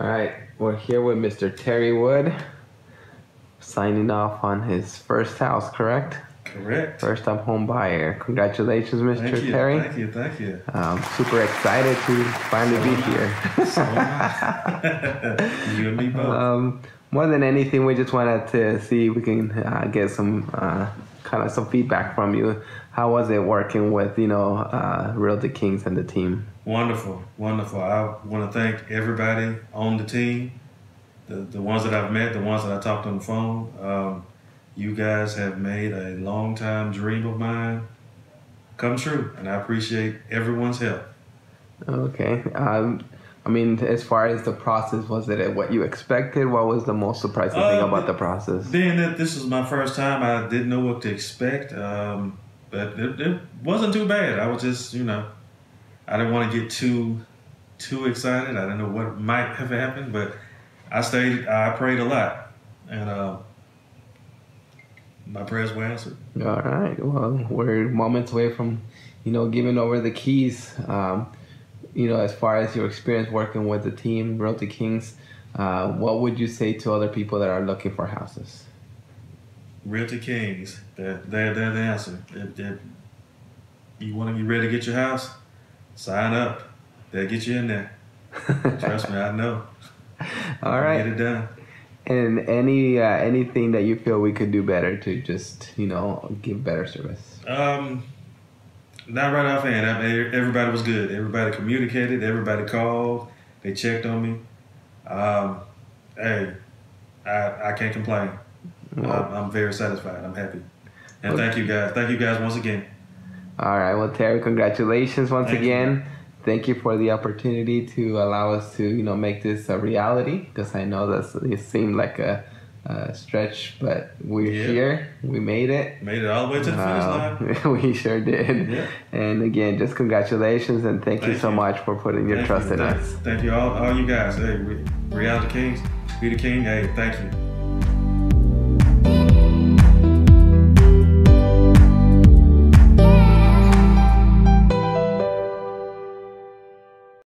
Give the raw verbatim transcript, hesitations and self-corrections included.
All right, we're here with Mister Terry Wood, signing off on his first house, correct? Correct. First time home buyer. Congratulations, Mister Thank you, Terry. Thank you, thank you. I'm super excited to finally so be here. So you and me both. Um, more than anything, we just wanted to see if we can uh, get some uh, kind of some feedback from you. How was it working with, you know, uh, Realty Kings and the team? Wonderful, wonderful. I want to thank everybody on the team, the, the ones that I've met, the ones that I talked on the phone. Um, you guys have made a long-time dream of mine come true, and I appreciate everyone's help. Okay. Um, I mean, as far as the process, was it what you expected? What was the most surprising uh, thing about the process? Being that this was my first time, I didn't know what to expect, um, but it, it wasn't too bad. I was just, you know, I didn't want to get too, too excited. I didn't know what might have happened, but I stayed, I prayed a lot, and uh, my prayers were answered. All right. Well, we're moments away from, you know, giving over the keys. Um, you know, as far as your experience working with the team, Realty Kings, uh, what would you say to other people that are looking for houses? Realty Kings, they're, they're, they're the answer. If, if you want to be ready to get your house, sign up. They'll get you in there. Trust me, I know. All right. Get it done. And any uh, anything that you feel we could do better to just, you know, give better service? Um, not right offhand. I mean, everybody was good. Everybody communicated. Everybody called. They checked on me. Um, hey, I, I can't complain. Well, I'm, I'm very satisfied. I'm happy. And okay. Thank you guys. Thank you guys once again. All right. Well, Terry, congratulations once Thank again. You. Thank you for the opportunity to allow us to, you know, make this a reality, because I know that it seemed like a, a stretch, but we're yeah. here. We made it. Made it all the way to the finish line. We sure did. Yeah. And again, just congratulations and thank, thank you so you. much for putting your thank trust you. in thank, us. Thank you all, all you guys. Hey, Reality Kings, be the king. Hey, thank you.